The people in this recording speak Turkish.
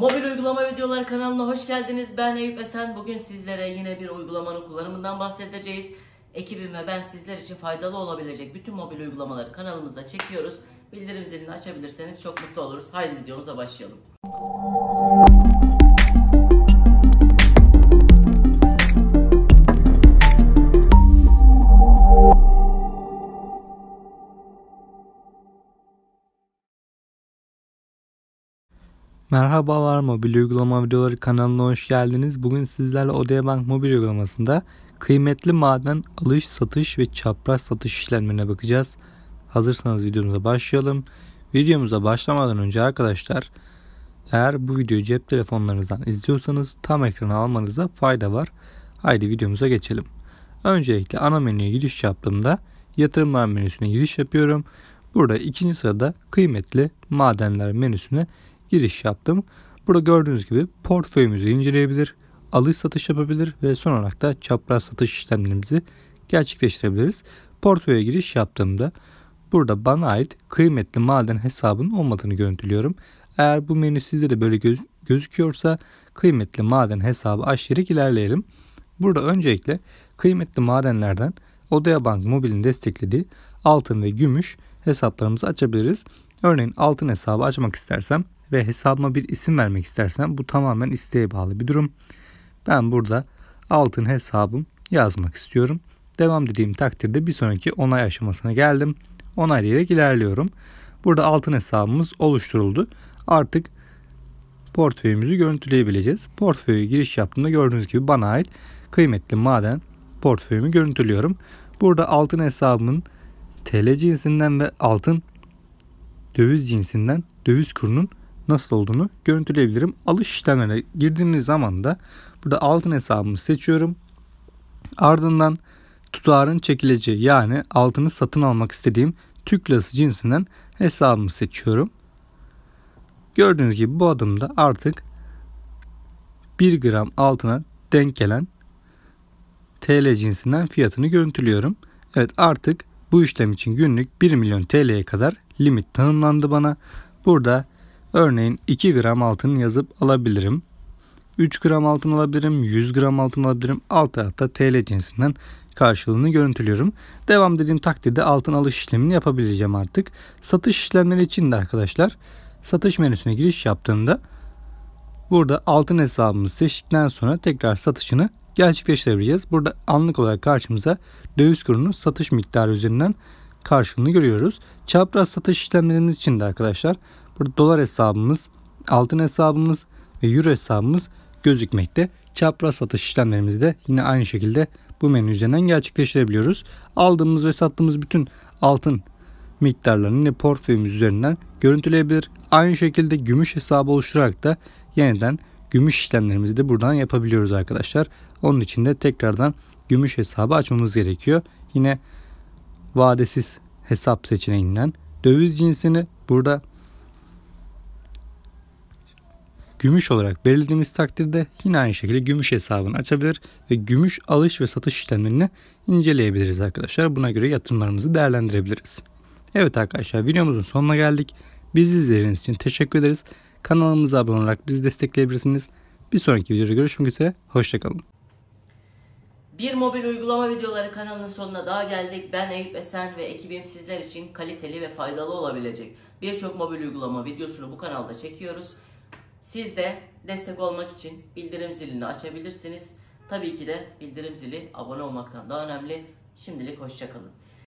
Mobil uygulama videoları kanalına hoş geldiniz. Ben Eyüp Esen. Bugün sizlere yine bir uygulamanın kullanımından bahsedeceğiz. Ekibim ve ben sizler için faydalı olabilecek bütün mobil uygulamaları kanalımızda çekiyoruz. Bildirim zilini açabilirseniz çok mutlu oluruz. Haydi videomuza başlayalım. Merhabalar, mobil uygulama videoları kanalına hoş geldiniz. Bugün sizlerle Odeabank mobil uygulamasında kıymetli maden alış, satış ve çapraz satış işlemlerine bakacağız. Hazırsanız videomuza başlayalım. Videomuza başlamadan önce arkadaşlar, eğer bu videoyu cep telefonlarınızdan izliyorsanız tam ekranı almanıza fayda var. Haydi videomuza geçelim. Öncelikle ana menüye giriş yaptığımda yatırımlar menüsüne giriş yapıyorum. Burada ikinci sırada kıymetli madenler menüsüne giriş yaptım. Burada gördüğünüz gibi portföyümüzü inceleyebilir, alış satış yapabilir ve son olarak da çapraz satış işlemlerimizi gerçekleştirebiliriz. Portföye giriş yaptığımda burada bana ait kıymetli maden hesabının olmadığını görüntülüyorum. Eğer bu menü sizde de böyle gözüküyorsa kıymetli maden hesabı aşırı ilerleyelim. Burada öncelikle kıymetli madenlerden Odeabank Mobil'in desteklediği altın ve gümüş hesaplarımızı açabiliriz. Örneğin altın hesabı açmak istersem ve hesabıma bir isim vermek istersen bu tamamen isteğe bağlı bir durum. Ben burada altın hesabım yazmak istiyorum. Devam dediğim takdirde bir sonraki onay aşamasına geldim. Onaylayarak ilerliyorum. Burada altın hesabımız oluşturuldu. Artık portföyümüzü görüntüleyebileceğiz. Portföye giriş yaptığımda gördüğünüz gibi bana ait kıymetli maden portföyümü görüntülüyorum. Burada altın hesabımın TL cinsinden ve altın döviz cinsinden döviz kurunun nasıl olduğunu görüntüleyebilirim. Alış işlemlerine girdiğimiz zaman da burada altın hesabımı seçiyorum. Ardından tutarın çekileceği, yani altını satın almak istediğim Türk lirası cinsinden hesabımı seçiyorum. Gördüğünüz gibi bu adımda artık 1 gram altına denk gelen TL cinsinden fiyatını görüntülüyorum. Evet, artık bu işlem için günlük 1 milyon TL'ye kadar limit tanımlandı bana. Burada örneğin 2 gram altın yazıp alabilirim. 3 gram altın alabilirim. 100 gram altın alabilirim. Alt tarafta TL cinsinden karşılığını görüntülüyorum. Devam dediğim takdirde altın alış işlemini yapabileceğim artık. Satış işlemleri için de arkadaşlar satış menüsüne giriş yaptığımda burada altın hesabımı seçtikten sonra tekrar satışını gerçekleştirebileceğiz. Burada anlık olarak karşımıza döviz kurunun satış miktarı üzerinden karşılığını görüyoruz. Çapraz satış işlemlerimiz için de arkadaşlar burada dolar hesabımız, altın hesabımız ve euro hesabımız gözükmekte. Çapraz satış işlemlerimizi de yine aynı şekilde bu menü üzerinden gerçekleştirebiliyoruz. Aldığımız ve sattığımız bütün altın miktarlarını yine portföyümüz üzerinden görüntüleyebilir. Aynı şekilde gümüş hesabı oluşturarak da yeniden gümüş işlemlerimizi de buradan yapabiliyoruz arkadaşlar. Onun için de tekrardan gümüş hesabı açmamız gerekiyor. Yine vadesiz hesap seçeneğinden döviz cinsini burada gümüş olarak belirlediğimiz takdirde yine aynı şekilde gümüş hesabını açabilir ve gümüş alış ve satış işlemlerini inceleyebiliriz arkadaşlar. Buna göre yatırımlarımızı değerlendirebiliriz. Evet arkadaşlar, videomuzun sonuna geldik. Bizi izlediğiniz için teşekkür ederiz. Kanalımıza abone olarak bizi destekleyebilirsiniz. Bir sonraki videoda görüşmek üzere. Hoşçakalın. Bir mobil uygulama videoları kanalının sonuna daha geldik. Ben Eyüp Esen ve ekibim sizler için kaliteli ve faydalı olabilecek birçok mobil uygulama videosunu bu kanalda çekiyoruz. Siz de destek olmak için bildirim zilini açabilirsiniz. Tabii ki de bildirim zili abone olmaktan daha önemli. Şimdilik hoşça kalın.